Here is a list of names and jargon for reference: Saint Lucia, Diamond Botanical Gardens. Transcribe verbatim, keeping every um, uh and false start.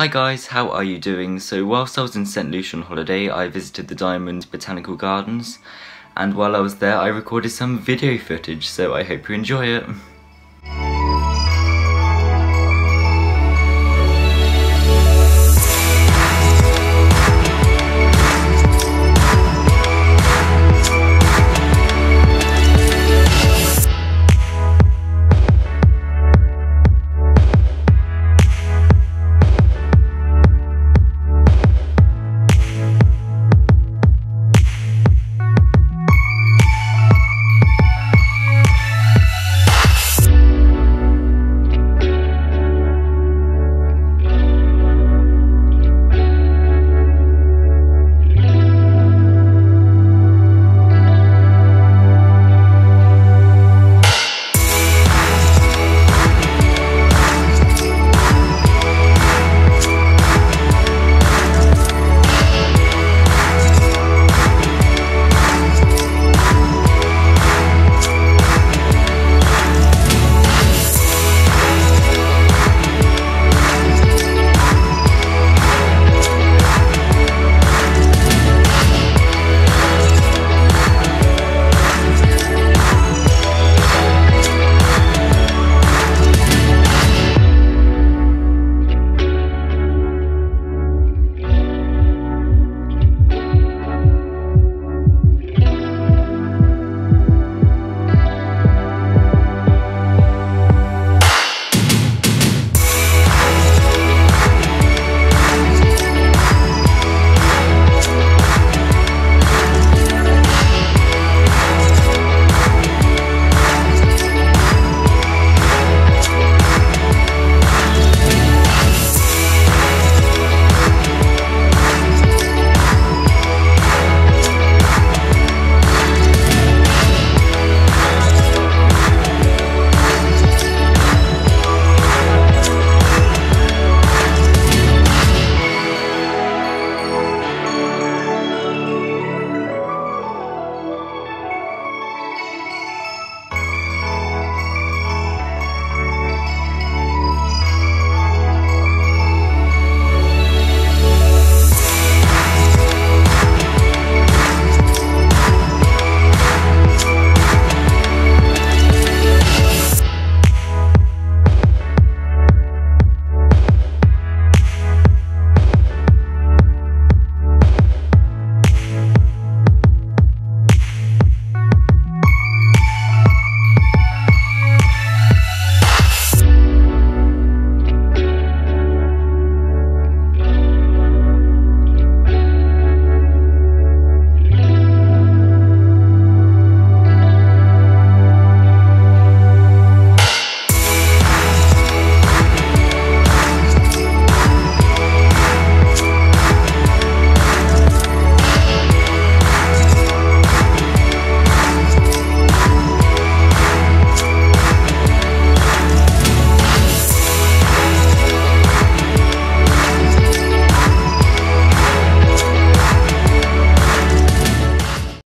Hi guys, how are you doing? So whilst I was in Saint Lucia on holiday, I visited the Diamond Botanical Gardens, and while I was there I recorded some video footage, so I hope you enjoy it.